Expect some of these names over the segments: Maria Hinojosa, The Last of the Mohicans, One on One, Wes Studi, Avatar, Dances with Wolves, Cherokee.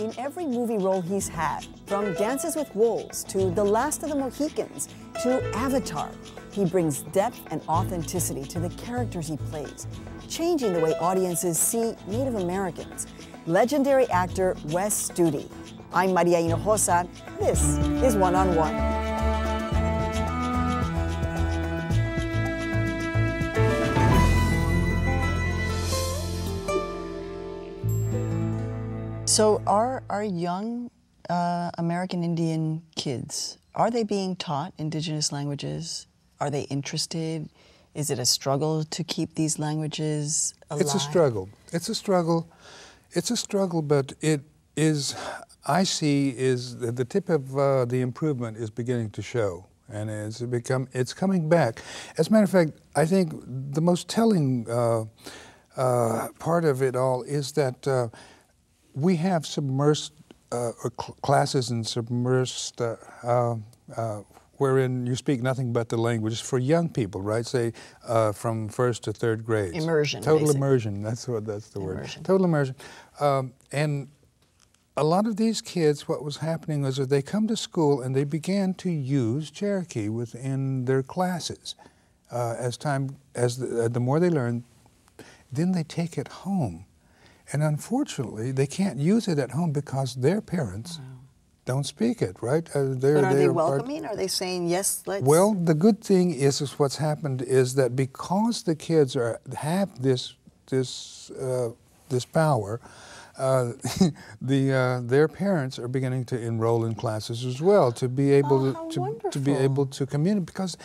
in every movie role he's had, from Dances with Wolves to The Last of the Mohicans to Avatar. He brings depth and authenticity to the characters he plays, changing the way audiences see Native Americans. Legendary actor Wes Studi. I'm Maria Hinojosa. This is One on One. So are young American Indian kids, are they being taught indigenous languages? Are they interested? Is it a struggle to keep these languages alive? It's a struggle. It's a struggle. It's a struggle, but it is, I see, is the tip of the improvement is beginning to show. And it's coming back. As a matter of fact, I think the most telling part of it all is that we have submersed classes and submersed wherein you speak nothing but the language for young people, right? Say from first to third grade. Immersion. Total basically. Immersion. That's the word. Total immersion. And a lot of these kids, what was happening was that they come to school and they began to use Cherokee within their classes. As the more they learn, then they take it home. And unfortunately, they can't use it at home because their parents don't speak it, right? But are they welcoming? Are they saying, yes, let's... Well, the good thing is what's happened is that because the kids have this power, their parents are beginning to enroll in classes as well to be able to communicate. Because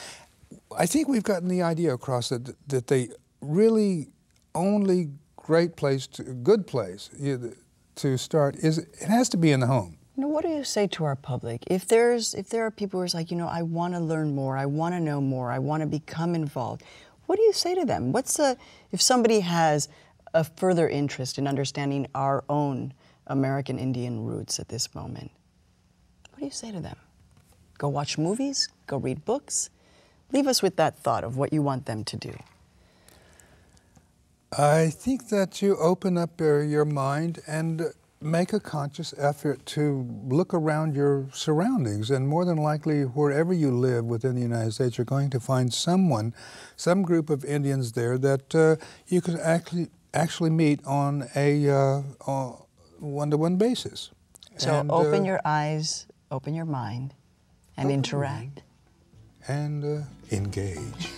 I think we've gotten the idea across that they really only... good place to start is it has to be in the home. Now, what do you say to our public? If there are people who are like, you know, I want to learn more, I want to know more, I want to become involved. What do you say to them? If somebody has a further interest in understanding our own American Indian roots at this moment, what do you say to them? Go watch movies? Go read books? Leave us with that thought of what you want them to do. I think that you open up your mind and make a conscious effort to look around your surroundings. And more than likely, wherever you live within the United States, you're going to find someone, some group of Indians there that you can actually meet on a one-to-one basis. So open your eyes, open your mind, and interact. And engage.